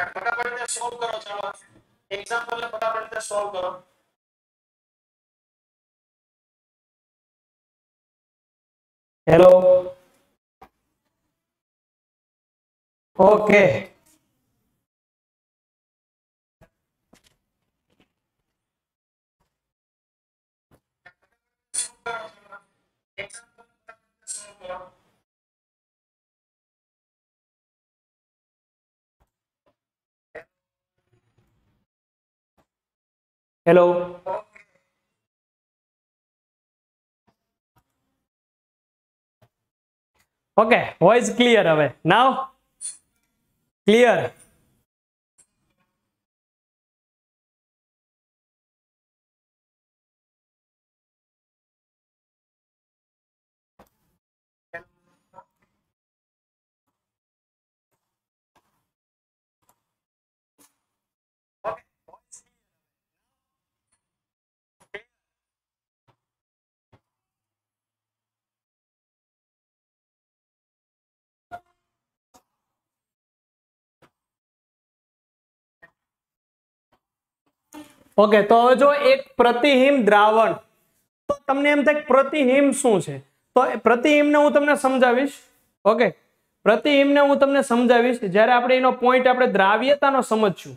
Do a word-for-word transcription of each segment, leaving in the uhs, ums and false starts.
फटाफट सोल्व करो, चलो एग्जाम्पल ने फटाफट सोल्व करो। Hello okay, hello okay, voice clear हवे नाउ क्लियर। ओके okay, तो जो एक प्रतिहिम द्रावण, तो तमने एम थाय प्रतिहिम शुं छे, तो प्रतिहिम ने हूँ तमने समझावीश। ओके प्रतिहिम ने हूँ तमने समझावीश ज्यारे आपणे एनो पॉइंट आपणे द्राव्यतानो समझशुं,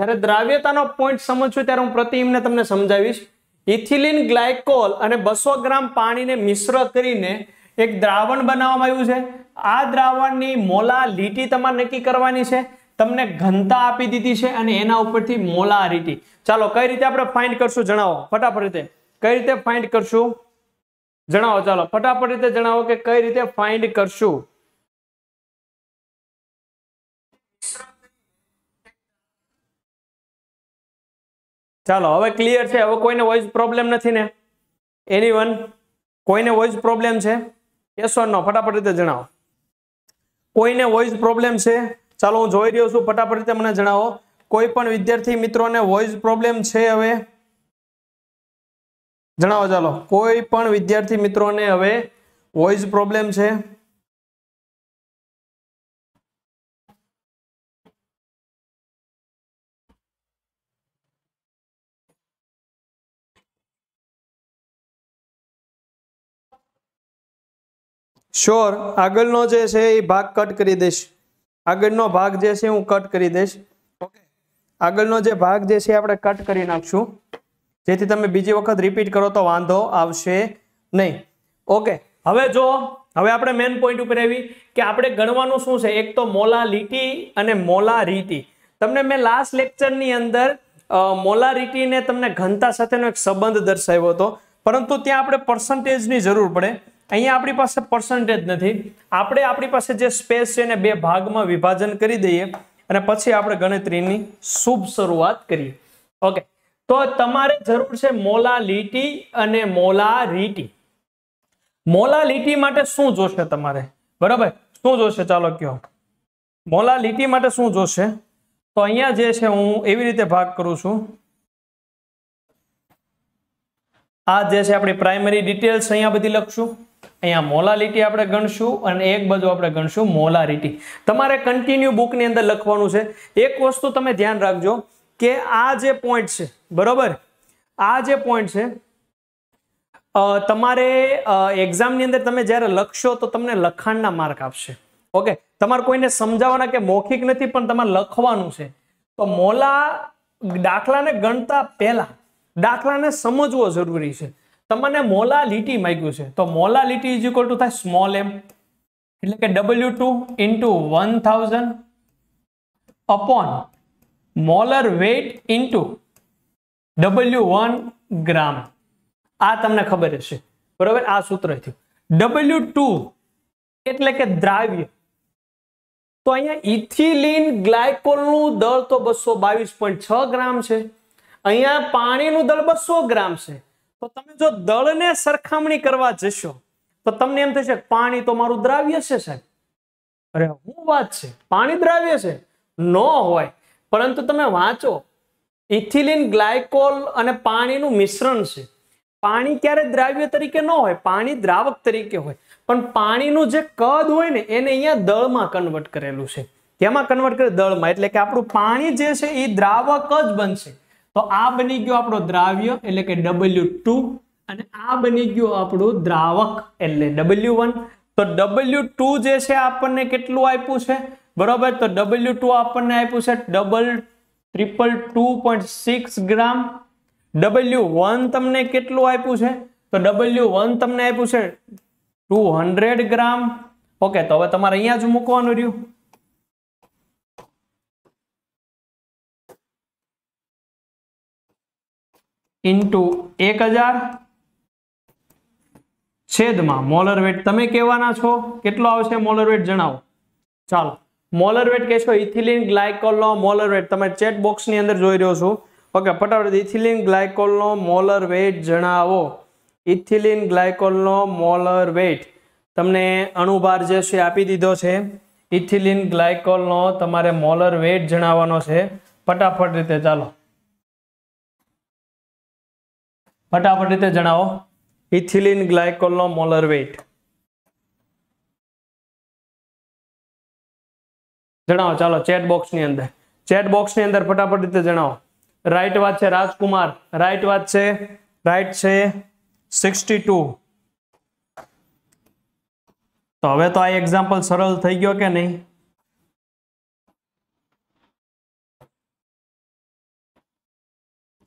ज्यारे द्राव्यतानो पॉइंट समझशुं त्यारे हूँ प्रतिहिम ने तमने समझावीश। इथिलीन ग्लायकोल अने बसो ग्राम पाणी ने मिश्र करीने एक द्रावण बनाववामां आव्युं छे। आ द्रावणनी मोलालिटी तमारे नक्की करवानी छे, तमने घनता आपी दीधी छे अने एना उपरथी मोलारिटी। चलो कई रीते आपणे फाइंड करशुं जणावो, फटाफट रीते कई रीते फाइंड करशुं जणावो, चलो फटाफट रीते जणावो के कई रीते फाइंड करशुं। चलो हवे क्लियर छे, हवे कोईने वॉइस प्रोब्लेम नथी ने? एनीवन कोईने वॉइस प्रोब्लेम छे? यस और नो, फटाफट रीते जणावो कोईने वॉइस प्रोब्लेम छे? चलो हूँ जोई रह्यो छुं, फटाफट रीते मने जणावो कोई पण विद्यार्थी मित्रों ने वॉइस प्रॉब्लम छे हवे जणावो। चलो कोई पण विद्यार्थी मित्रों ने हवे वॉइस प्रॉब्लम छे? श्योर आगळनो जे छे ए भाग कट करी देश, आगळनो भाग जे छे हूँ कट करी देश। આગળનો જે ભાગ જે છે આપણે કટ કરી નાખશું, જેથી તમે બીજી વખત રિપીટ કરો તો વાંધો આવશે નહીં। ઓકે હવે જો હવે આપણે મેઇન પોઈન્ટ ઉપર આવી કે આપણે ગણવાનું શું છે, એક તો મોલાલિટી અને મોલારીટી। તમને મેં લાસ્ટ લેક્ચરની અંદર મોલારીટી ને તમને ઘનતા સાથેનો એક સંબંધ દર્શાવ્યો હતો, પરંતુ ત્યાં આપણે પર્સન્ટેજની જરૂર પડે। અહીંયા આપણી પાસે પર્સન્ટેજ નથી, આપણે આપણી પાસે જે સ્પેસ છે એને બે ભાગમાં વિભાજન કરી દઈએ અને પછી આપણે ગણતરીની શુભ શરૂઆત કરીએ। ઓકે તો તમારે જરૂર છે મોલાલિટી અને મોલારીટી। મોલાલિટી માટે શું જોશે તમારે, બરાબર શું જોશે? ચાલો કયો મોલાલિટી માટે શું જોશે? તો અહીંયા જે છે હું એવી રીતે ભાગ કરું છું, આ જે છે આપણી પ્રાઇમરી ડિટેલ્સ અહીંયા બધી લખશું, અહીંયા મોલાલિટી આપણે ગણશું અને એક બાજુ આપણે ગણશું મોલારિટી। તમારે કન્ટિન્યુ બુકની અંદર લખવાનું છે। એક વસ્તુ તમે ધ્યાન રાખજો કે આ જે પોઈન્ટ છે, બરોબર આ જે પોઈન્ટ છે તમારે એક્ઝામની અંદર તમે જ્યારે લખશો તો તમને લખાણના માર્ક આપશે। ઓકે તમારે કોઈને સમજાવવાના કે મૌખિક નથી, પણ તમારે લખવાનું છે। તો મોલા દાખલાને ગણતા પહેલા દાખલાને સમજવો જરૂરી છે। તમને મોલાલિટી માંગ્યું છે તો મોલાલિટી ઇઝ ઇક્વલ ટુ થાય સ્મોલ એમ, એટલે કે W two into one thousand upon molar weight into W one gram. આ તમને ખબર હશે બરોબર, આ સૂત્ર થયું ડબલ્યુ ટુ એટલે કે દ્રાવ્ય। તો અહીંયા ઇથિલિન ગ્લાયકોલનું દળ તો બસો બાવીસ પોઈન્ટ છ ગ્રામ છે, અહીંયા પાણીનું દળ બસો ગ્રામ છે। તો તમે જો દળને સરખામણી કરવા જશો તો તમને એમ થશે પાણી તો મારું દ્રાવ્ય છે સાહેબ, અરે હું વાત છે પાણી દ્રાવ્ય છે? ન હોય, પરંતુ તમે વાંચો ઇથિલિન ગ્લાયકોલ અને પાણીનું મિશ્રણ છે। પાણી ક્યારે દ્રાવ્ય તરીકે ન હોય, પાણી દ્રાવક તરીકે હોય, પણ પાણીનું જે કદ હોય ને એને અહીંયા દળમાં કન્વર્ટ કરેલું છે। કેમાં કન્વર્ટ કરે? દળમાં. એટલે કે આપણું પાણી જે છે એ દ્રાવક જ બનશે. તો આ બની ગયો આપણો દ્રાવ્ય એટલે કે ડબલ્યુ ટુ, અને આ બની ગયો આપણું દ્રાવક એટલે ડબલ્યુ વન. તો ડબલ્યુ ટુ જે છે આપણને કેટલું આપ્યું છે? બરોબર, તો ડબલ્યુ ટુ આપણને આપ્યું છે double triple two point six gram. W one तमने केटलू आप्यू छे? तो डबल्यू वन तमने आप्यू छे टू हंड्रेड ग्राम. ओके, तो हवे तमारे अहींया ज मूकवानुं रह्युं. इंटू एक हजार छेदमां मोलर वेट तमे कहेवाना छो. केटलो आवशे मोलर वेट जणावो. चालो मोलर वेट कहेशो इथिलीन ग्लायकोल नो मोलर वेट. तमे चेट बॉक्स नी अंदर जोई रह्यो छो. ओके, फटाफट इथिलीन ग्लायकोल नो मोलर वेट जणावो. इथिलीन ग्लायकोल नो मोलर वेट तमने अणुभार जे छे आपी दीधो छे. इथिलीन ग्लायकोल नो तमारे मोलर वेट जणाववानो छे फटाफट रीते. चालो फटाफट रीते जणावो इथिलीन ग्लायकोल नो मोलर वेट. जणावो चालो चेट बॉक्स नी अंदर, चेट बॉक्स नी अंदर फटाफट रीते जणावो. राइट वात छे राजकुमार, राइट वात छे, राइट छे सिक्स्टी टू. तो हवे तो आ एग्जाम्पल सरल थई गयो के नहीं?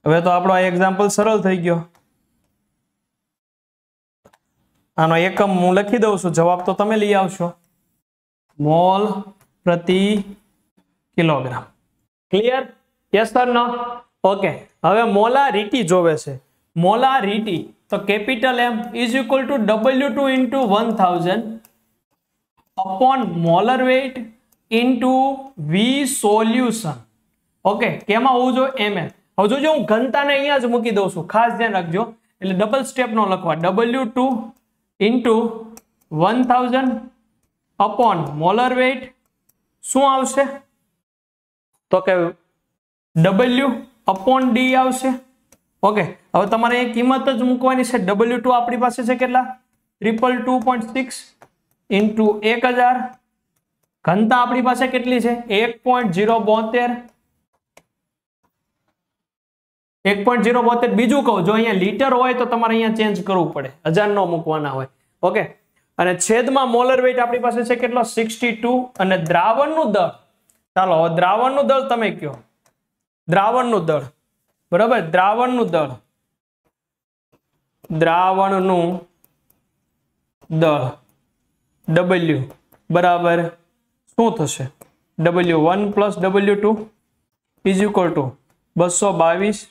हवे तो आपणो आ एग्जाम्पल सरल थई गयो. आनो एकम हूँ लखी दऊं छुं, जवाब तो तमे लई आवशो. मोल प्रति kilogram. Clear? Yes sir no? Okay, हवे मोलारिटी जोवे छे. मोलारिटी तो capital M is equal to W two into one thousand upon molar weight into V solution. Okay, केमा होवू जो? M L. हवे जोजो हूँ घनता ने अहींया ज मूकी दऊं छुं, खास ध्यान राखजो. एटले डबल स्टेप नो लखवा. W two into one thousand upon molar weight शू आवशे? तो के डबल्यू अपॉन डी आवशे. ओके, हवे तमारे किंमत ज मूकवानी छे. डबल्यू टू आपणी पासे छे केटला? Triple two point six into एक हजार. घनता आपणी पासे केटली छे? एक पॉइंट जीरो बोतेर. एक पॉइंट जीरो बोतेर बीजू कहू जो अहींया लीटर होय तो तमारे अहींया चेन्ज करवू पड़े, हजार नो मूकवाना होय. ओके, अने छेदमां मोलर वेट आपणी पासे छे केटलो? Sixty two. अने द्रावणनुं दळ, चालो द्रावणनुं दळ तमे कहो. द्रावणनुं दळ बराबर, द्रावणनुं दळ, द्रावणनुं दळ डबल्यू बराबर शुं थशे? W one plus W two is equal to बसो बावीस.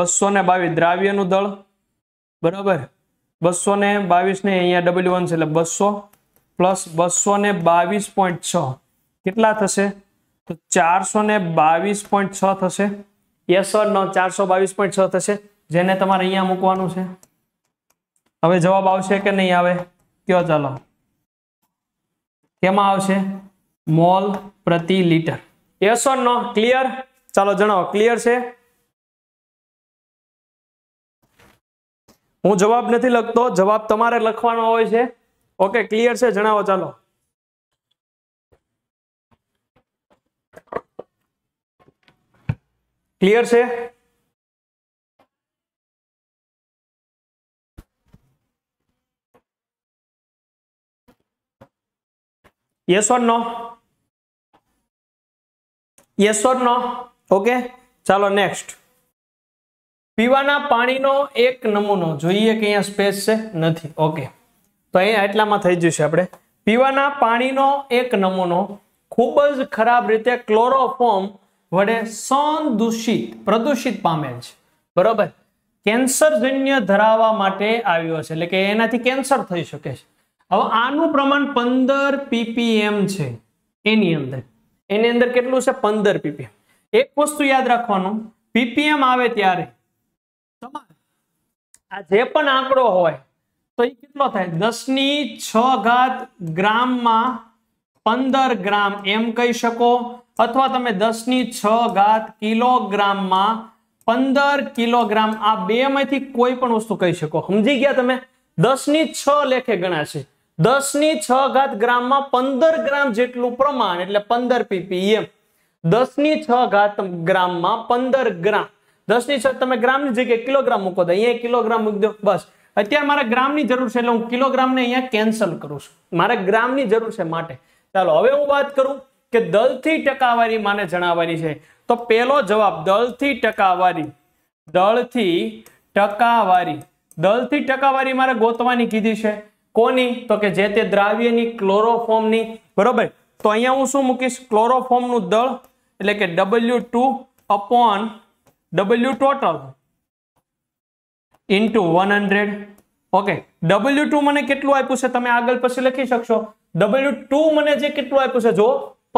बसो ने बावीस द्राव्यनुं दळ बराबर बसो ने बावीस ने अहींया डबल्यू वन छे, बसो प्लस बसो ने बावीस पॉइंट छ केटला थशे? तो चार सौ ने बावीस पॉइंट छ थशे. यस और नो? चार सौ बावीस पॉइंट छ थशे, जेने तमारे अहींया मूकवानुं छे. हवे जवाब आवशे के नहीं आवे? क्यों? चालो केमां आवशे? मोल प्रति लीटर. यस और नो? क्लियर? चालो जणावो क्लियर छे? हूँ जवाब नहीं लगता, जवाब तमारे लखवानो होय छे. ओके, क्लियर से जणावो. चालो क्लियर से? यस और नो? यस और नो? ओके, चलो नेक्स्ट. पीवाना पाणीनो एक नमूनो जोईए के अहींया स्पेस छे नथी. ओके, तो अहींया एटलामां थई जशे आपणे. पीवाना पाणीनो एक नमूनो खूब ज खराब रीते क्लोरोफॉर्म वडे संदूषित प्रदूषित पामेल छे बरोबर. केन्सरजन्य धरावा माटे आव्यो छे એટલે કે એનાથી કેન્સર થઈ શકે છે. હવે આનું પ્રમાણ પંદર પીપીએમ છે. એની અંદર એની અંદર કેટલું છે? પંદર પીપીએમ. એક વસ્તુ યાદ રાખવાનું, પીપીએમ આવે ત્યારે आंकड़ो हो तो दस घात ग्राम पंदर ग्राम एम कही सको, अथवा तमे दस घात किलोग्राम पंदर किलोग्राम आ बे मांथी कोई पण वस्तु कही सको. समझी गया? तमे दस लेखे गणाशे दस ની છ ઘાત ગ્રામમાં પંદર ગ્રામ જેટલું પ્રમાણ એટલે પંદર પીપીએમ. દસ ની છ ઘાત ગ્રામમાં પંદર ગ્રામ, દસ ની છ તમે ગ્રામની જગ્યાએ કિલોગ્રામ મૂકો તો અહીંયા કિલોગ્રામ મૂકી દો. બસ અત્યારે મારે ગ્રામની જરૂર છે એટલે હું કિલોગ્રામને અહીંયા કેન્સલ કરું છું, મારે ગ્રામની જરૂર છે માટે. ચાલો હવે હું વાત કરું કે દળથી ટકાવારી માને જણાવવાની છે. તો પહેલો જવાબ દળથી ટકાવારી, દળથી ટકાવારી, દળથી ટકાવારી મારે ગોતવાની કીધી છે કોની, તો કે જે તે દ્રાવ્યની, ક્લોરોફોર્મની, બરોબર. તો અહીંયા હું શું મૂકીશ, ક્લોરોફોર્મનું દળ એટલે કે W two upon W total into one hundred. Okay, W two મને કેટલું આપ્યું છે તમે આગળ પછી લખી શકશો. ડબલ્યુ ટુ મને જે કેટલું આપ્યું છે જો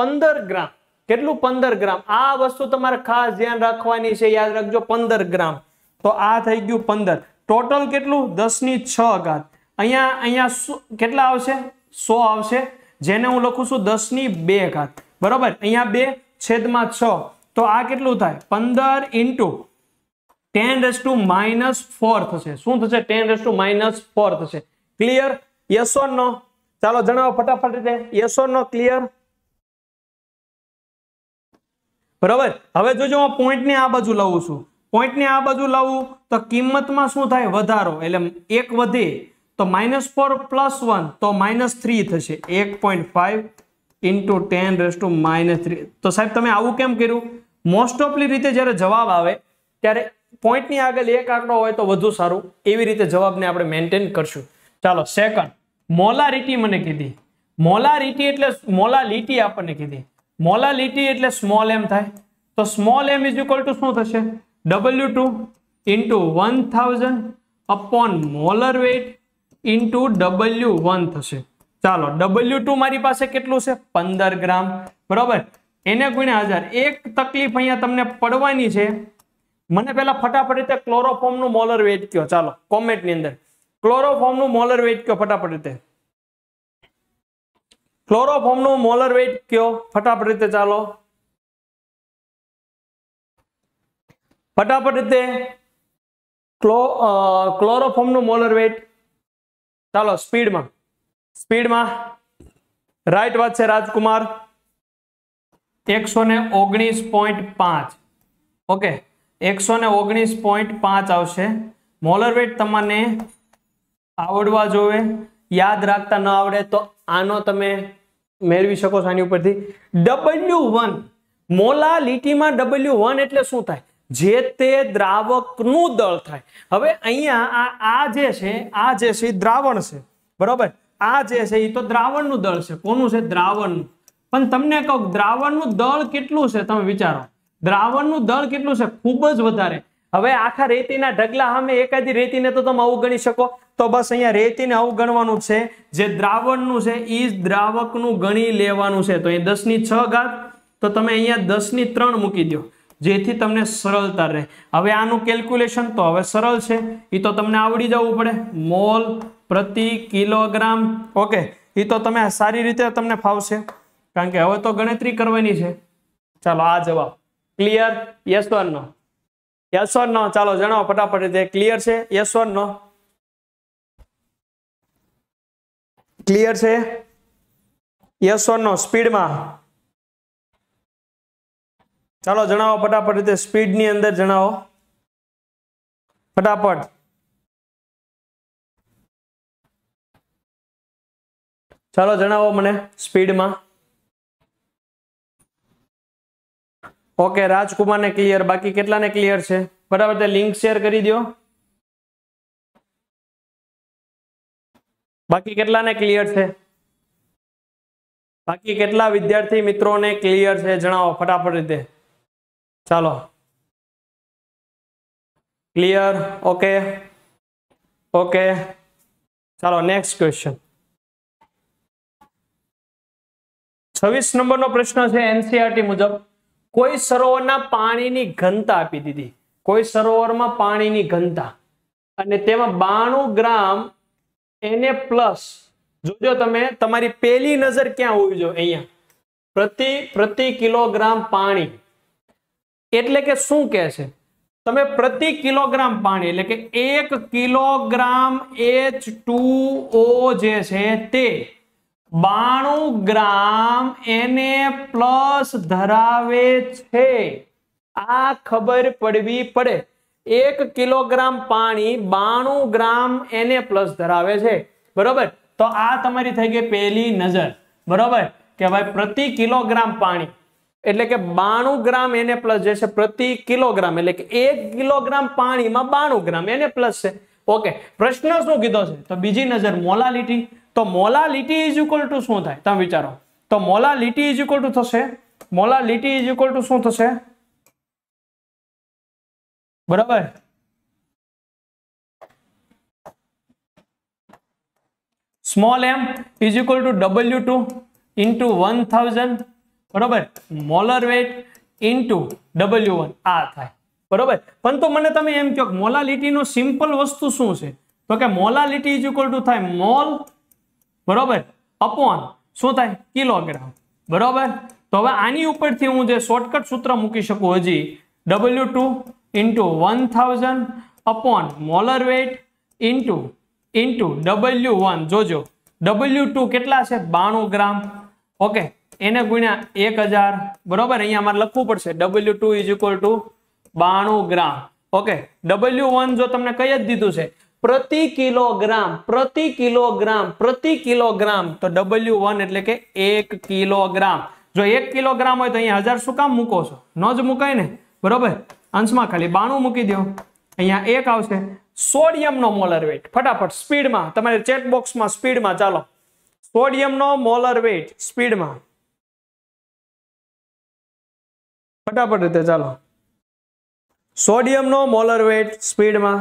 પંદર ગ્રામ, કેટલું પંદર ગ્રામ. આ વસ્તુ તમારે ખાસ ધ્યાન રાખવાની છે, યાદ રાખજો પંદર ગ્રામ. તો આ થઈ ગયું પંદર, ટોટલ કેટલું દસ ની છ ઘાત. અહીંયા અહીંયા કેટલા આવશે સો આવશે, જેને હું લખું છું દસ ની બે ઘાત, બરોબર. અહીંયા બે છેદમાં છ, તો આ કેટલું થાય પંદર into ten raise to minus four થશે. શું થશે ten raise to minus four થશે. Clear, yes or no? ચાલો જણાવો ફટાફટ રીતે યસ ઓર નો, ક્લિયર? બરાબર. હવે જોજો હું પોઈન્ટ ને આ બાજુ લાવું છું, પોઈન્ટ ને આ બાજુ લાવું તો કિંમતમાં શું થાય વધારો, એટલે એક વધે તો માઇનસ ફોર પ્લસ વન તો માઇનસ થ્રી થશે. એક point five into ten raise to minus three. તો સાહેબ તમે આવું કેમ કર્યું? મોસ્ટ ઓફલી રીતે જ્યારે જવાબ આવે ત્યારે પોઈન્ટની આગળ એક આંકડો હોય તો વધુ સારું, એવી રીતે જવાબને આપણે મેન્ટેન કરશું. ચાલો સેકન્ડ, મોલારિટી મને કીધી. મોલારિટી એટલે મોલાલિટી આપણને કીધી. મોલાલિટી એટલે સ્મોલ એમ થાય, તો small M is equal to શું થશે W two into one thousand upon molar weight into W one થશે. ચાલો ડબલ્યુ ટુ મારી પાસે કેટલું છે પંદર ગ્રામ, બરોબર. એને ગુણ્યા હજાર. એક તકલીફ અહીંયા તમને પડવાની છે, મને પેલા ફટાફટ રીતે ક્લોરોફોર્મનું મોલર વેટ કયો. ચાલો કોમેન્ટની અંદર ક્લોરોફોર્મનું મોલર વેટ કયો ફટાફટ રીતે, ક્લોરોફોર્મનું મોલર વેટ કયો ફટાફટ રીતે. ચાલો ફટાફટ રીતે ક્લો ક્લોરોફોર્મનું મોલર વેટ. ચાલો સ્પીડમાં સ્પીડમાં. રાઈટ વાત છે રાજકુમાર, એકસો ને ઓગણીસ પોઈન્ટ પાંચ. ઓકે, એકસો ને ઓગણીસ પોઈન્ટ પાંચ આવશે. મોલર વેટ તમને આવડવા જોવે, યાદ રાખતા ન આવડે તો આનો તમે મેળવી શકો છો આની ઉપરથી. ડબલ્યુ વન, મોલાલિટીમાં ડબલ્યુ વન એટલે શું થાય જે તે દ્રાવકનું દળ થાય. હવે અહીંયા આ જે છે આ જે છે દ્રાવણ છે, બરોબર. આ જે છે એ તો દ્રાવણનું દળ છે. કોનું છે દ્રાવણનું. પણ તમને કહું દ્રાવણનું દળ કેટલું છે તમે વિચારો, દ્રાવણનું દળ કેટલું છે ખૂબ જ વધારે. હવે આખા રેતીના ઢગલા સામે એકાદી રેતીને તો તમે અવગણી શકો, તો બસ અહીંયા રેતીને અવગણવાનું છે, જે દ્રાવણનું છે એ જ દ્રાવકનું ગણી લેવાનું છે. તો અહીંયા દસ ની છ ઘાત તો તમે અહીંયા દસ ની ત્રણ મૂકી દો, જેથી તમને સરળતા રહે. હવે આનું કેલ્ક્યુલેશન તો હવે સરળ છે, એ તો તમને આવડી જવું પડે, મોલ પ્રતિ કિલોગ્રામ. ઓકે, એ તો તમે સારી રીતે તમને ફાવશે, કારણ કે હવે તો ગણતરી કરવાની છે. ચાલો આ જવાબ clear, yes or no? Yes or no? ચાલો જણાવો ફટાફટ રીતે ક્લિયર છે યસ ઓર નો? ક્લિયર છે યસ ઓર નો? સ્પીડમાં ચાલો જણાવો ફટાફટ રીતે, સ્પીડની અંદર જણાવો ફટાફટ. ચાલો જણાવો મને સ્પીડમાં. ઓકે રાજકુમારને ક્લિયર, બાકી કેટલાને ક્લિયર છે? બરાબર, તે લિંક શેર કરી દો. બાકી કેટલાને ક્લિયર છે? બાકી કેટલા વિદ્યાર્થી મિત્રોને ક્લિયર છે જણાવો ફટાફટ રીતે. ચાલો ક્લિયર, ઓકે ઓકે. ચાલો નેક્સ્ટ ક્વેશ્ચન, છવ્વીસ નંબરનો પ્રશ્ન છે. એનસીઆરટી મુજબ કોઈ સરોવરના પાણીની ઘનતા આપી દીધી, કોઈ સરોવરમાં પાણીની ઘનતા અને તેમાં બાણું ગ્રામ એને પ્લસ. જોજો તમે, તમારી પહેલી નજર ક્યાં હોવી જોઈએ અહીંયા પ્રતિ પ્રતિ કિલોગ્રામ પાણી એટલે કે શું કહે છે તમે પ્રતિ કિલોગ્રામ પાણી એટલે કે એક કિલોગ્રામ એચ ટુ ઓ જે છે તે બાણું ગ્રામ Na પ્લસ ધરાવે છે, આ ખબર પડવી પડે। एक किलोग्राम पानी बाणु ग्राम Na प्लस धरावे छे, बराबर। तो आ तमारी थई गई पहली नजर, बराबर, के भाई प्रति किलोग्राम पानी एटले के बाणु ग्राम Na प्लस जे छे प्रति किलोग्राम, एटले के एक किलोग्राम पानी में बाणु ग्राम Na प्लस छे। ओके, प्रश्न शुं कीधो छे? तो बीजी नजर मोलालिटी, तो मोलालिटी इज इक्वल टू शुं थाय तमे विचारो। तो मोलालिटी इज इक्वल टू थशे, मोलालिटी इज इक्वल टू शुं थशे, बराबर, small M is equal to W two into one thousand, बराबर, molar weight into W one आ थाय, बराबर। परंतु मने तमे एम कहो मोलालिटी नो सिंपल वस्तु शू है? तो के मोलालिटी इज इक्वल टू थाय मोल, बराबर, अपॉन शू थाय किलोग्राम, बराबर। तो हवे आनी उपरथी हूँ जे शॉर्टकट सूत्र मूकी शकू हजी, W two into one thousand upon molar weight into into W one, जोजो डबल्यू टू केटला छे बाणु ग्राम, ओके, एने गुण्या एक हजार, बराबर, अहींया मारे लखवू पड़शे W two is equal to बाणु ग्राम, ओके, डबल्यू वन जो तमने कही ज दीधुं छे प्रति किलोग्राम, प्रति किलोग्राम, प्रति किलोग्राम, तो डबल्यू वन एटले के एक किलोग्राम। जो एक किलोग्राम होय तो अहींया हजार शुं काम मूको छो, न ज मुकाय ने, बराबर, अंश में खाली बाणु मूकी दो, अहींया एक आवशे। सोडियम नो मोलर वेट फटाफट स्पीड में तमारे चेट बॉक्स में स्पीड में चालो, सोडियम नो मोलर वेट स्पीड में फटाफट रीते चालो, सोडियम नो मोलर वेट स्पीड में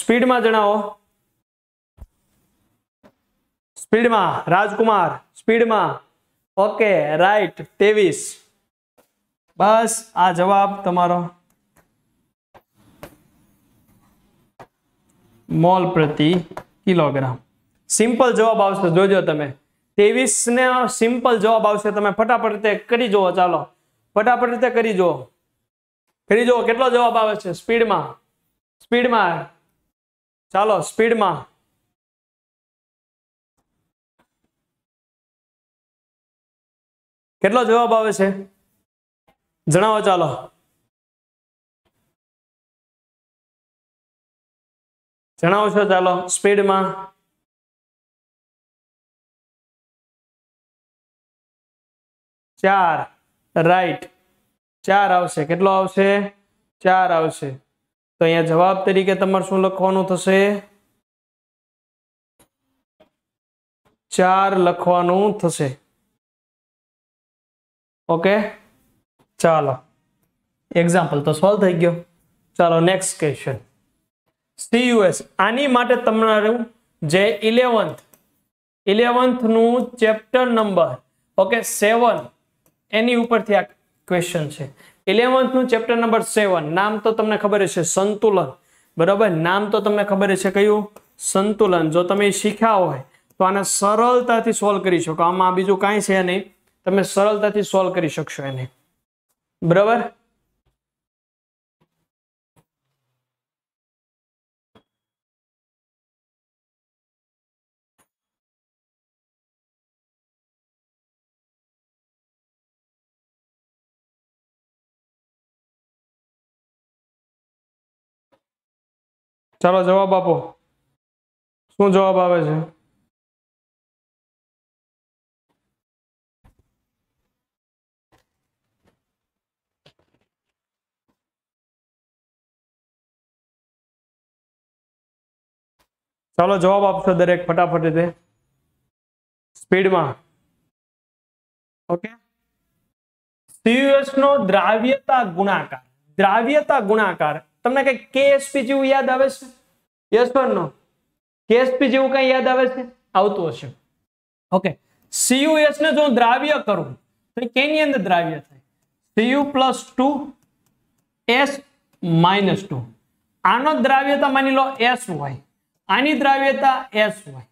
स्पीड में जणावो, स्पीड में राजकुमार स्पीड में, ओके, राइट, तेवीस। बस आ जवाब तमारो मोल प्रति किलोग्राम, सिंपल जवाब आवशे। जोजो तमे तेवीस ने सिंपल जवाब आवशे, तमे फटाफट रीते करी जोवो, चालो फटाफट रीते करी जोवो, करी जोवो केटलो जवाब आवे छे स्पीड में, स्पीड में चालो, स्पीड में केटलो जवाब आवे छे जणावो, चालो जणावो छो, चालो स्पीड में, चार, राइट, चार आवशे, केटलो आवशे, चार आवशे। तो अहींया जवाब तरीके तमारे शुं लखवानुं थशे? चार लखवानुं थशे, ओके। चलो एक्जाम्पल तो सोल्व थी गयो। चलो नेक्स्ट क्वेश्चन, सीयूएस आनी माटे तमनारू जे इलेवंथ इलेवंथ नू चैप्टर नंबर ओके सेवन एनी उपर थी आ क्वेश्चन छे। इलेवंथ नू चैप्टर नंबर सेवन, नाम तो तमने खबर छे संतुलन, बराबर, नाम तो तमने खबर छे क्यू संतुलन। जो तमे शीख्या होय तो आने सरलताथी सोल्व करी शको, आमां बीजुं कांई छे नहीं, तमे सरलताथी सोल्व करी शकशो एने, बराबर। चलो जवाब आपो, शू जवाब आवे छे? चलो जवाब आपशो दरेक फटाफट रीते स्पीड में, ओके। सीयूएस नो द्राव्यता गुणाकार, द्राव्यता गुणाकार तमने कई केएसपी जेवुं याद आवे छे? यस और नो? केएसपी जेवुं कई याद आवे छे? आवतुं हशे, ओके। सीयूएस ने जो द्राव्य करूं तो केनी अंदर द्राव्य थाय? CU plus two S minus two, आनो द्राव्यता मानी लो एस वाय, आनी द्राव्यता एस वाय,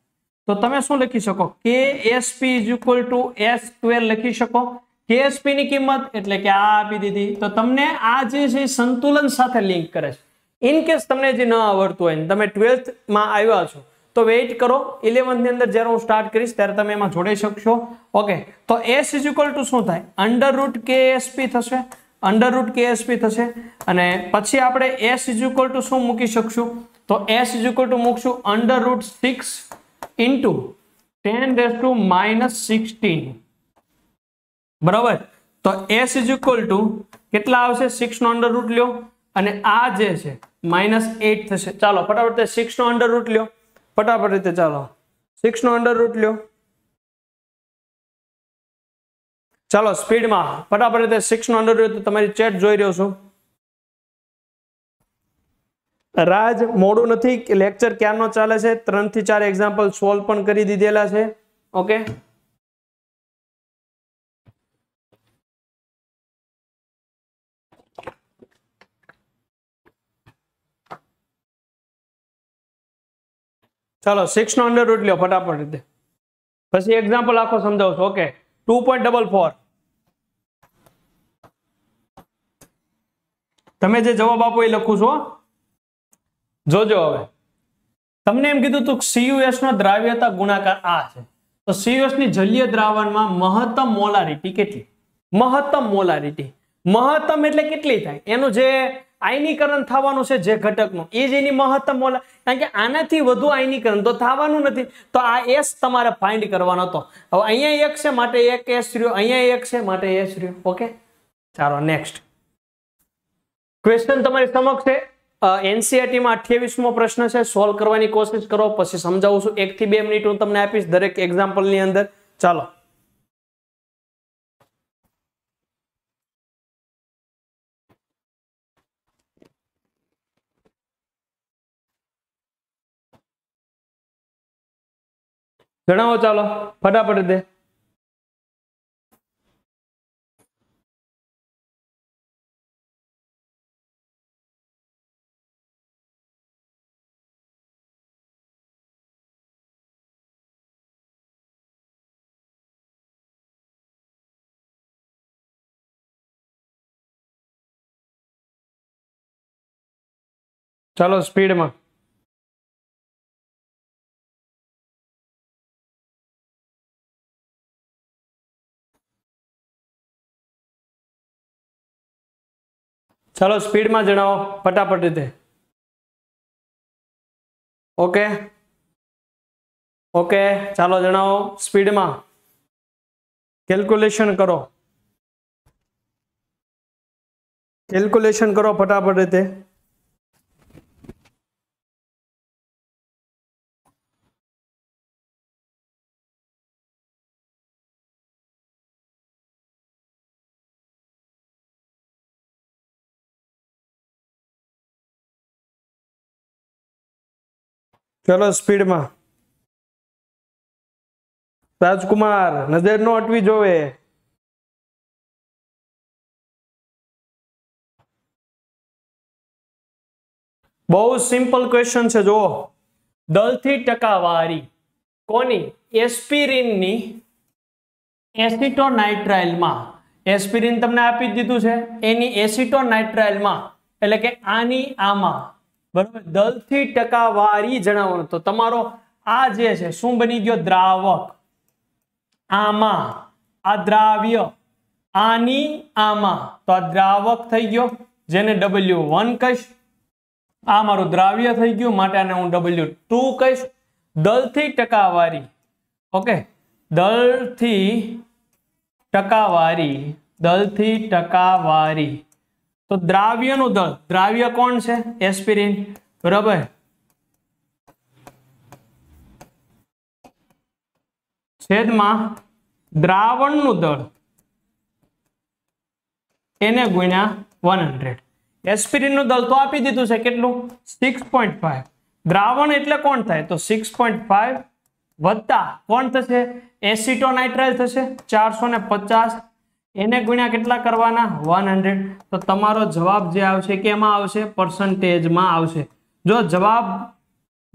तो तमे शू लखी शको? K S P is equal to S square लखी शको, केएसपी ની કિંમત એટલે કે આ આપી દીધી, તો તમને આ જે છે સંતુલન સાથે લિંક કરે છે. ઇન કેસ તમને જે ન આવડતું હોય ને તમે ટ્વેલ્થ માં આવ્યા છો તો વેઇટ કરો, ઇલેવન્થ ની અંદર જ્યારે હું સ્ટાર્ટ કરીશ ત્યારે તમે એમાં જોડાઈ શકશો. ઓકે, તો s ઇક્વલ ટુ શું થાય, અંડર રૂટ કેએસપી થશે, અંડર રૂટ કેએસપી થશે. અને પછી આપણે s ઇક્વલ ટુ શું મૂકી શકશું, તો s ઇક્વલ ટુ મૂકશું under root six into ten raise to minus sixteen, बराबर. तो s इज इक्वल टू कितना આવશે, सिक्स નો અંડર રૂટ લ્યો અને આ જે છે માઇનસ એટ થશે. ચાલો फटाफट તે सिक्स નો અંડર રૂટ લ્યો, फटाफट રીતે ચાલો सिक्स નો અંડર રૂટ લ્યો, ચાલો સ્પીડ માં फटाफट રીતે सिक्स નો અંડર રૂટ. તમારી ચેટ જોઈ રહ્યો છું રાજ, મોડું નથી, લેક્ચર ક્યારનો ચાલે છે, ત્રણ થી ચાર એક્ઝામ્પલ સોલ્વ પણ કરી દીધેલા છે. ઓકે, चलो सिक्स नो अंडर रूट लो फटाफट रीते पछी एक्जाम्पल आखो समझाऊँ. Okay, two point double four तमे जे जवाब आपो ए लखू छो जोजो. हवे तमने एम कीधुं तो सीयूएस नो द्राव्यता गुणाकार आ छे, तो सीयूएस नी जलीय द्रावण में महत्तम मोलारिटी केटली, महत्तम मोलारिटी महत्तम एटले केटली थाय, एनु जे आयनीकरण थवानुं छे जे घटकनुं ए जेनी महत्तम मोला, कारण के आनाथी वधु आयनीकरण तो थवानुं नथी, तो आ s તમારે ફાઇન્ડ કરવાનો હતો. હવે અહીંયા એક છે માટે એક s રહ્યો, અહીંયા એક છે માટે s રહ્યો. ઓકે, ચાલો નેક્સ્ટ ક્વેશ્ચન તમારી સમક્ષ છે. N C R T માં અઠ્યાવીસમો પ્રશ્ન છે, સોલ્વ કરવાની કોશિશ કરો, પછી સમજાવું છું. એક થી બે મિનિટ હું તમને આપીશ દરેક એક્ઝામ્પલ ની અંદર. ચાલો જણાવો, ચાલો ફટાફટ દે. ચાલો સ્પીડમાં चलो स्पीड में जणावो फटाफट रीते. ओके ओके चलो जणावो स्पीड में कैलक्युलेशन करो, कैलक्युलेशन करो फटाफट रीते. चलो स्पीड में राजकुमार नजर नो अटवी जोवे. बहुत सीम्पल क्वेश्चन है जो दल थी टकावारी कोनी एस्पिरिन नी एसीटोनाइट्राइल में, एस्पिरिन तमने आपी दीधुं छे एनी एसीटोनाइट्राइल में एटले के आनी आमा बराबर दल थी टकावारी जणावो, तो तमारो आ जे छे शुं बनी गयो द्रावक, आमा आ द्राव्य, आनी आमा तो आ द्रावक थई गयो जेने W वन कहीश, आ मारू द्राव्य थई गयो माटे आने हूँ W टू कहीश. दल थी टकावारी, ओके दल थी टकावारी, दल थी टकावारी तो द्राव्य नु दल, द्राव्य कौन छे एस्पिरिन, बराबर छेद में द्रावण नु दल एने गुण्या वन हंड्रेड. एस्पिरिन नु दल तो आपी दीधुं छे केटलुं सिक्स पॉइंट फाइव, द्रावण एटले कोण थाय तो सिक्स पॉइंट फाइव वत्ता कोण थशे एसीटोनाइट्राइल थशे चार सौ पचास, एने गुण्या केटला करवाना वन हंड्रेड, तो तमारो जवाब जे आवशे केमां आवशे परसेंटेज मां आवशे. जो जवाब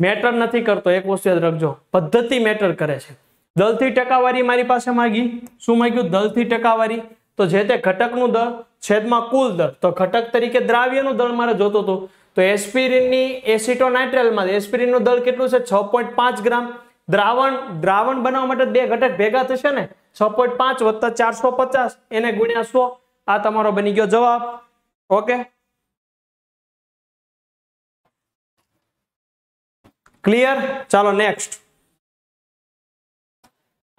मैटर नथी करतो, एक वस्तु याद रखजो पद्धति मैटर करे छे. दल थी टकावारी मारी पासे मांगी, शुं मांग्युं दल थी टकावारी, तो जे ते घटकनुं दळ छेदमां कुल दळ तो घटक तरीके द्राव्यनुं दळ मारे जोतो तो तो एस्पिरिननी एसीटोनाइट्राइल मां एस्पिरिननुं दळ केटलुं छे छह पॉइंट पाँच ग्राम द्रावण द्रावण बनाववा माटे बे घटक भेगा थशे ने छह पॉइंट पाँच + चार सौ पचास एने गुण्या सौ आ तमारो बनी गयो जवाब। Okay clear. चलो नेक्स्ट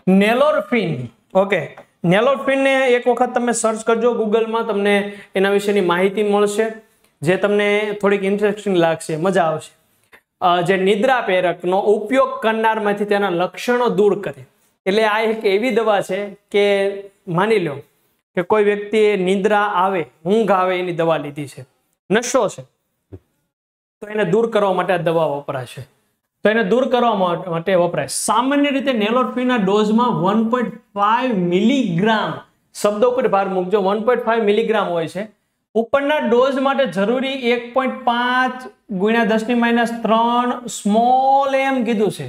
नेलोर्फीन। ओके नेलोर्फीन ने एक वक्त तमे सर्च करजो गूगल में तमने एना विशेनी माहिती मळशे जे तमने थोड़ी इंटरेस्टिंग लागशे मजा आवशे। जे निद्रा प्रेरक नो उपयोग करनार मांथी तेना लक्षणों दूर करे एटले आ एक एवी दवा छे के मानी लो के कोई व्यक्ति निद्रा आवे ऊँघ आवे एनी दवा लीधी छे नशो छे तो एने दूर करवा माटे आ दवा वपराशे तो एने दूर करवा माटे वपराय। सामान्य रीते नेलोर्फीन ना डोज में एक पॉइंट पाँच मिलीग्राम शब्दों पर भार मूकजो एक पॉइंट पाँच मिलीग्राम होय छे उपरना डोज माटे जरूरी एक पॉइंट पाँच गुण्या दस ની માઇનસ ત્રણ स्मॉल एम कीधुं छे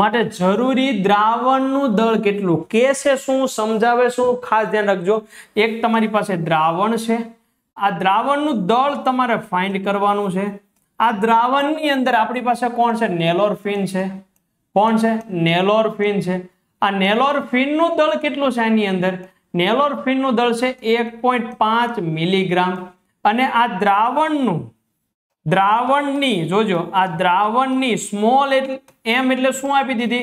माटे जरूरी द्रावणनुं दळ केटलुं के छे शुं समजावे शुं खास ध्यान रखजो। एक तमारी पासे द्रावण छे आ द्रावणनुं दळ तमारे फाइंड करवानुं छे। आ द्रावण नी अंदर आपणी पासे कोण छे नेलोर्फीन छे कोण छे नेलोर्फीन छे आ नेलोर्फीन नुं दळ केटलुं छे आनी अंदर नेलोर्फीन नुं दळ छे एक पॉइंट पाँच मिलीग्राम अने आ द्रावण नुं द्रावण नी जोजो आ द्रावण नी स्मॉल एम एटले शुं आपी दीधी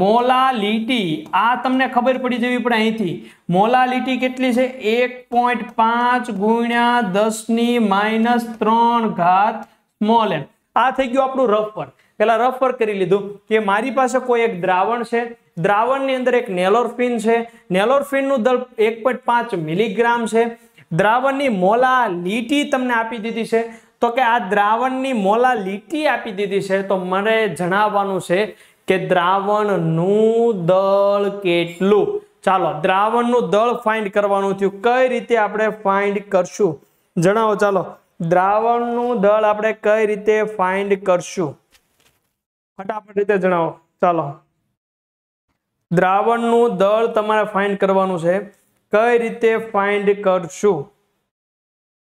मोलालिटी आ तमने खबर पड़ी जेवी पड़े अहींथी मोलालिटी केटली छे एक पॉइंट पाँच गुण्या दस ની માઇનસ ત્રણ घात स्मॉल एम आ थई गयो आपणो रफ वर्क पहेला रफ वर्क करी लीधो के मारी पासे कोई एक द्रावण छे द्रावण नी अंदर एक नेलोर्फीन छे नेलोर्फीन नुं दळ एक पॉइंट पाँच मिलीग्राम छे द्रावण नी मोलालिटी तमने आपी दीधी छे तो के आ द्रावण नी मोलालिटी आपी दीधी छे तो मने जणाववानुं छे के द्रावण नुं दळ केटलुं। चालो द्रावण नुं दळ फाइंड करवानुं थयुं कई रीते आपणे फाइंड करशुं जणावो। चालो द्रावण नुं दळ आपणे कई रीते फाइंड करशुं फटाफट रीते जणावो। चालो द्रावण नुं दळ तमारे फाइंड करवानुं छे कई रीते फाइंड करशुं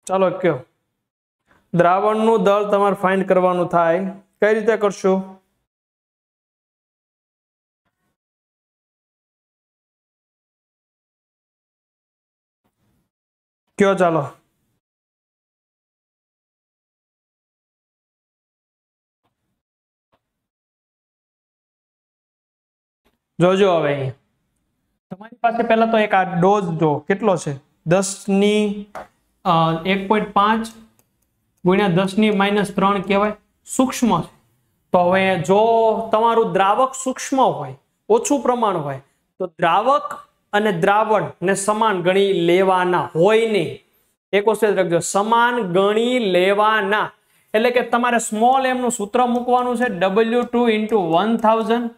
चालो क्यो द्रावण नुं दळ तमारे फाइंड करवानुं थाय कई रीते करशुं क्यो चालो जोजो हवे तमारी पासे पहला तो एक आ डोज जो केटलो छे दस ની एक पॉइंट पाँच गुण्या दस ની માઇનસ ત્રણ कहेवाय सूक्ष्म छे तो हवे जो तमारू द्रावक सूक्ष्म होय ओछुं प्रमाण होय तो द्रावक अने द्रावण ने समान गणी लेवाना होय नहीं एक वस्तु रखजो समान गणी लेवाना एटले के तमारे स्मॉल एम नुं सूत्र मूकवानुं छे W two into one thousand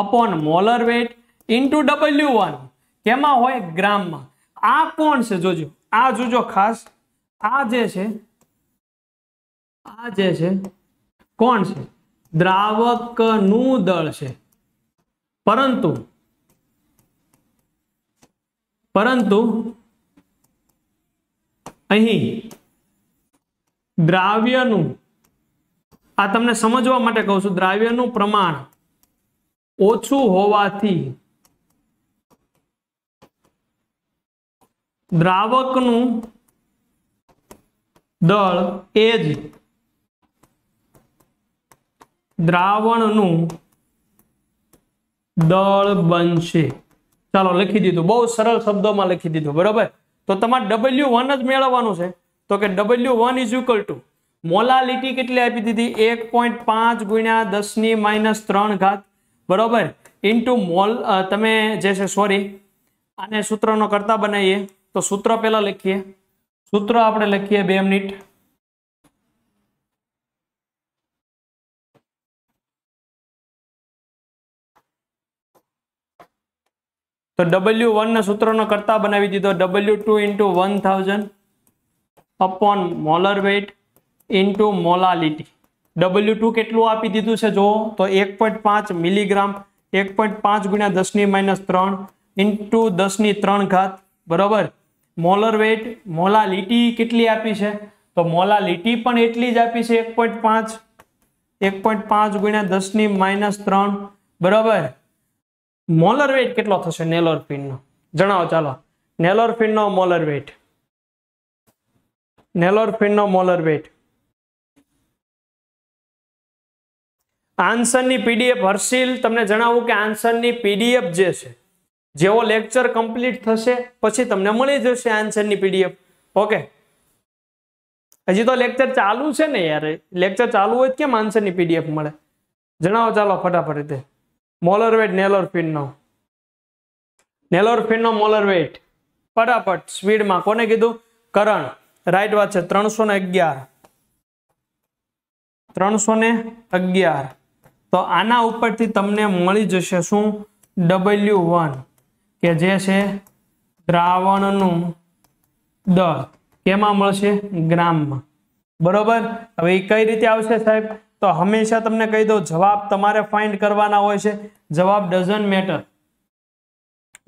upon molar weight into W one केमा होय ग्राम में आ कोण छे जोजो आ जोजो खास आ जे छे आ जे छे कोण छे द्रावक नुं दळ छे परंतु परंतु अहीं द्राव्यनुं आ तमने समजवा माटे कहूं छुं द्राव्यनुं प्रमाण ओछू होवाथी द्रावकनुं दळ एज द्रावणनुं दळ बनशे। चालो लखी दीधुं बहुत सरल शब्दों में लखी दीधुं बराबर तो तमारे डबल्यू वन ज मेळववानुं छे तो के W one is equal to molality केटली आपी दीधी एक पॉइंट पांच गुण्या दस नी माइनस त्रण घात बराबर इंटू मोल तमे जे छे सॉरी आने सूत्रनो करता बनाईए तो सूत्र पहला लखीए सूत्र आपणे लखीए बे मिनिट तो डबल्यू वन ना सूत्र नो करता बनावी दीधो W two into one thousand upon molar weight into molality W two केटलू आपी दीधुं छे जो तो एक पॉइंट पांच मिलीग्राम एक पॉइंट पांच गुण्या दस नी माइनस त्रण ઇન્ટુ દસ ની ત્રણ ઘાત બરોબર મોલર વેટ મોલા લીટી કેટલી આપી છે તો મોલા લીટી પણ એટલી જ આપી છે એક પોઈન્ટ પાંચ એક પોઈન્ટ પાંચ ગુણ્યા દસ ની માઇનસ ત્રણ બરોબર મોલર વેટ કેટલો થશે નેલોર્ફીનનો જણાવો ચાલો નેલોર્ફીનનો મોલર વેટ નેલોર્ફીનનો મોલર વેટ आंसर नी पीडीएफ हर्षिल तमने जणावू के आंसर नी पीडीएफ जे छे जेवो लेक्चर कम्प्लीट थशे पछी तमने मळी जशे आंसर नी पीडीएफ ओके हजी तो लेक्चर चालू छे ने यार लेक्चर चालू होय केम आंसर नी पीडीएफ मळे जणावो चालो फटाफट रीते मोलर वेट नेलोर्फीन नो नेलोर्फीन नो मोलर वेट फटाफट स्पीड में कोने कीधुं करण राइट वात छे ત્રણસો અગિયાર ત્રણસો અગિયાર तो आना उपरथी तमने मळी जशे शुं डबल्यू वन के जे छे द्रावणनु दर केमा मळशे ग्राममां बरोबर हवे ई कई रीते आवशे साहेब तो हमेशा तमने कही दो जवाब तमारे फाइंड करवाना होय छे जवाब डजन मेटर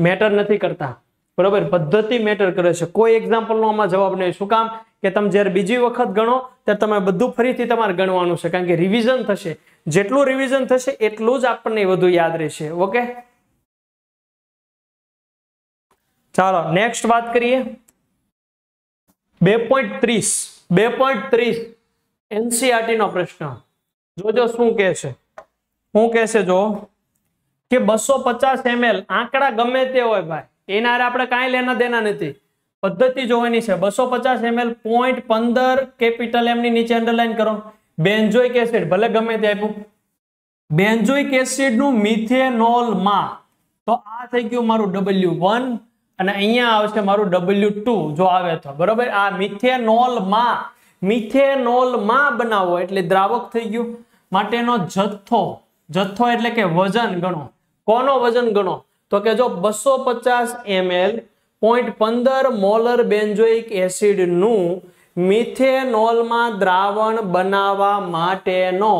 मेटर नथी करता बरोबर पद्धति मेटर करे छे कोई एग्जाम्पल नो आमां जवाब नहीं शुं काम के तम જ્યારે બીજી વખત ગણો ત્યારે તમે બધું ફરીથી તમારે ગણવાનું છે કારણ કે રિવિઝન થશે જેટલું રિવિઝન થશે એટલું જ આપણને વધુ યાદ રહેશે ઓકે ચાલો નેક્સ્ટ વાત કરીએ બે પોઈન્ટ ત્રીસ બે પોઈન્ટ ત્રીસ એનસીઆરટી નો પ્રશ્ન જોજો શું કહે છે શું કહે છે જો કે બસો પચાસ એમએલ આંકડા ગમે તે હોય ભાઈ એના આપણે કાંઈ લેના દેના નથી पद्धति जोवानी छे बસો પચાસ એમએલ पॉइंट पंदर कैपिटल एम नीचे अंडरलाइन करो बेंजोइक एसिड भले गमे ते आप्यु बेंजोइक एसिड नु मिथेनोल मा तो आ थई गयो मारू ડબલ્યુ વન अने अहींया आवशे मारू ડબલ્યુ ટુ जो आवे तो बरोबर आ मिथेनोल मा मिथेनोल मा बनावो एटले द्रावक थई गयो माटेनो जथ्थो जथ्थो एटले के वजन गणो कोनो वजन गणो तो के जो બસો પચાસ એમએલ पॉइंट पंदर मोलर बेंजोइक एसिड नु मिथेनोल में द्रावण बनावा माटेनो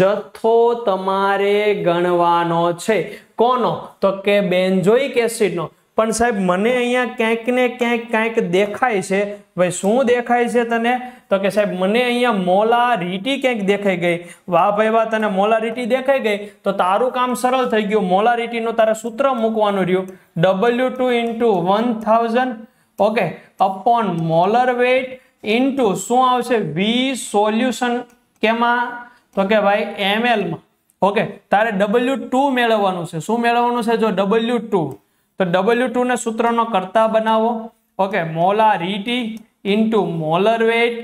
जथ्थो तमारे गणवानो छे कोनो तो के बेंजोइक एसिड नो पण साहेब मने अहींया क्यांक ने क्यांक क्यांक देखाय छे भाई शुं देखाय छे तने तो के साहेब मने अहींया मोलारिटी क्यांक देखाई गई वाह भाई वाह तने मोलारिटी देखाई गई तो तारू काम सरल थई गयुं मोलारिटी नो तारे सूत्र मूकवानुं रह्यो W two into one thousand okay upon molar weight into शुं आवशे वी सोल्यूशन केमा तो के भाई एम एल मां ओके तारे डबल्यू टू मेळववानुं छे शुं मेळववानुं छे जो डबल्यू टू तो डबल्यू टू ने सूत्र नो करता बनावो okay molarity into molar weight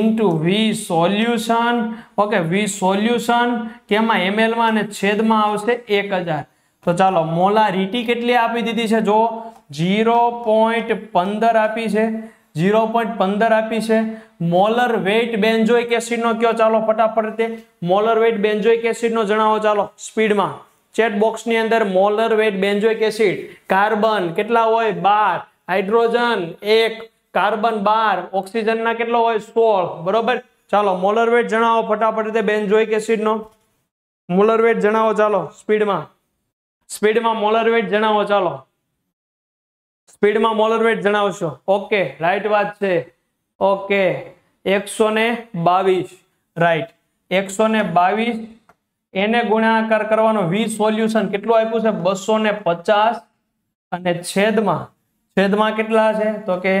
into V solution okay V solution केमा एमएल मां ने छेद मां आवशे એક હજાર तो चलो मोलारिटी केटली आपी दीधी छे जो ઝીરો પોઈન્ટ પંદર आपी छे ઝીરો પોઈન્ટ પંદર आपी छे मोलर वेट बेंजोइक एसिड नो क्यों चलो फटाफट ते मोलर वेट बेंजोइक एसिड नो जणावो चलो स्पीड मां चेट बॉक्स नी अंदर molar weight benzoic acid carbon केटला होय બાર हाइड्रोजन एक कार्बन બાર ऑक्सीजन ना केटलो होय સોળ बरोबर चलो मोलर वेट जणावो फटाफट ते बेंजोइक एसिड नो मोलर वेट जणावो चलो स्पीड में स्पीड में मोलर वेट जणावो चलो स्पीड में मोलर वेट जणावशो ओके राइट बात छे ओके એકસો બાવીસ राइट એકસો બાવીસ एने गुणाकार करवानो वी सोल्यूशन केटलो आप्युं छे બસો પચાસ अने छेदमां छेदमां केटला छे तो के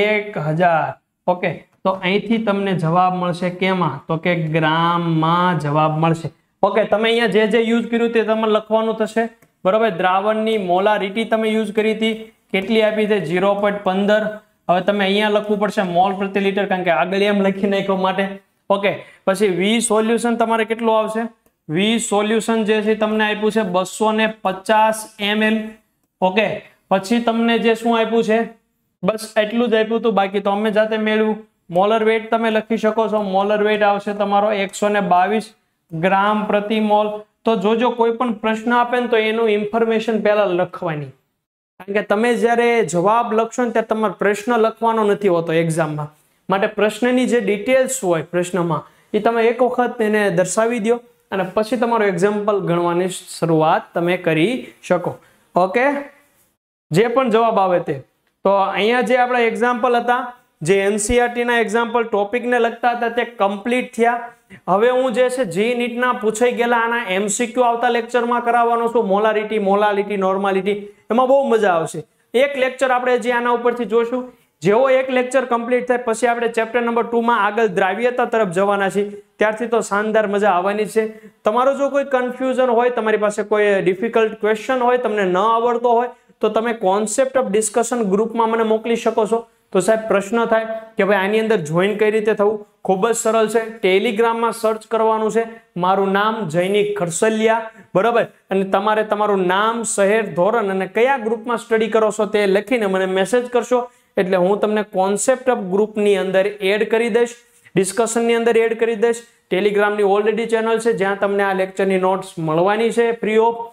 એક હજાર ओके तो અહીંથી તમને જવાબ મળશે કેમાં તો કે ગ્રામ માં જવાબ મળશે ओके તમે અહીંયા જે જે યુઝ કર્યું તે તમને લખવાનું થશે બરાબર દ્રાવણની મોલારિટી તમે યુઝ કરી હતી કેટલી આપી છે ઝીરો પોઈન્ટ પંદર હવે તમે અહીંયા લખવું પડશે મોલ પ્રતિ લિટર કારણ કે આગળ એમ લખી નાખવા માટે ओके पछी वी सोल्यूशन तमारे केटलुं आवशे वी सोल्यूशन जे छे तमने आप्युं छे બસો પચાસ એમએલ ओके पछी तमने जे शुं आप्युं छे बस एटलुं ज आप्युं तो बाकी तो अमे जाते मेळव्युं मोलर वेट तमे लखी शको छो मोलर वेट आवशे तमारो એકસો બાવીસ ग्राम प्रति मोल तो जो जो कोई पण प्रश्न आपे तो एनु इन्फॉर्मेशन पहेला लखवानी कारण के तमे ज्यारे जवाब लखशो त्यारे तमारे प्रश्न लखवानो नथी होतो एग्जाम मां माटे प्रश्ननी जे डिटेल्स होय प्रश्नमा ए तमे एक वखत तेने दर्शावी द्यो अने पछी तमारो एग्जाम्पल गणवानी शुरुआत तमे करी शको ओके जे पण जवाब आवे ते तो अहींया जे आपड़ा एक्जाम्पल हता जे एनसीआरटी ना एक्जाम्पल टॉपिक ने लगता था ते कम्प्लीट थया। हवे हूँ जे छे जी नीट ना पूछाई गेला आना एमसीक्यू आवता लेक्चर मां कराववानो छुं। मोलारिटी मोलालिटी नॉर्मालिटी एमां बहु मजा आवशे। एक लेक्चर आपणे जे आना उपरथी जोशुं। जेवो एक लेक्चर कम्प्लीट थाय पछी आपणे चेप्टर नंबर टू मां आगळ द्राव्यता तरफ जवाना छीए। त्यारथी तो शानदार मजा आवानी छे। तमारो जो कोई कन्फ्यूजन होय, तमारी पासे कोई डिफिकल्ट क्वेश्चन होय, तमने न आवडतो होय तो तमे कॉन्सेप्ट ऑफ डिस्कशन ग्रुप में मने मोकली शको छो। तो साहेब प्रश्न थाय कि भाई आनी अंदर जॉइन कई रीते थवुं खूब ज सरल छे। टेलिग्राम में सर्च करवानुं छे मारुं नाम जयनी खरसलिया बराबर अने तमारे तमारुं नाम शहेर धोरण अने कया ग्रुप में स्टडी करो छो ते लखीने मने मैसेज करशो एटले हूँ तमने कॉन्सेप्ट ऑफ ग्रुप नी अंदर एड करी दईश, डिस्कशन नी अंदर एड करी दईश। टेलिग्राम नी ऑलरेडी चेनल छे ज्यां तमने आ लेक्चर नी नोट्स मळवानी छे फ्री ऑफ।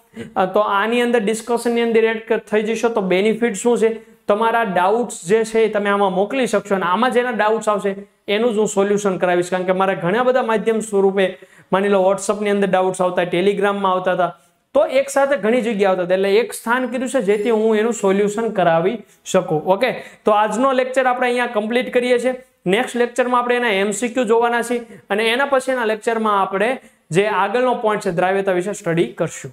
तो आनी अंदर डिस्कशन नी अंदर एड थई जशो तो बेनिफिट शुं छे तमारा डाउट्स जे छे तमे आमां मोकली शकशो अने आमां जेना डाउट्स आवशे एनुं ज हुं सोल्यूशन करावीश। कारण के मारा घणा बधा माध्यम स्वरूपे मानी लो WhatsApp नी अंदर डाउट्स आवता, टेलिग्राम मां आवता था तो एक साथ घनी जग्या आवता था एटले एक स्थान कीधुं छे जेथी हुं एनुं सोल्यूशन करावी शकूं। ओके तो आजनो लेक्चर आपणे अहींया कम्प्लीट करीए छीए। नेक्स्ट लेक्चर में आपणे एना एमसीक्यू जोवाना छीए अने एना पछीना लेक्चर में आपणे जे आगळनो पॉइंट छे द्राव्यता विषे स्टडी करशुं।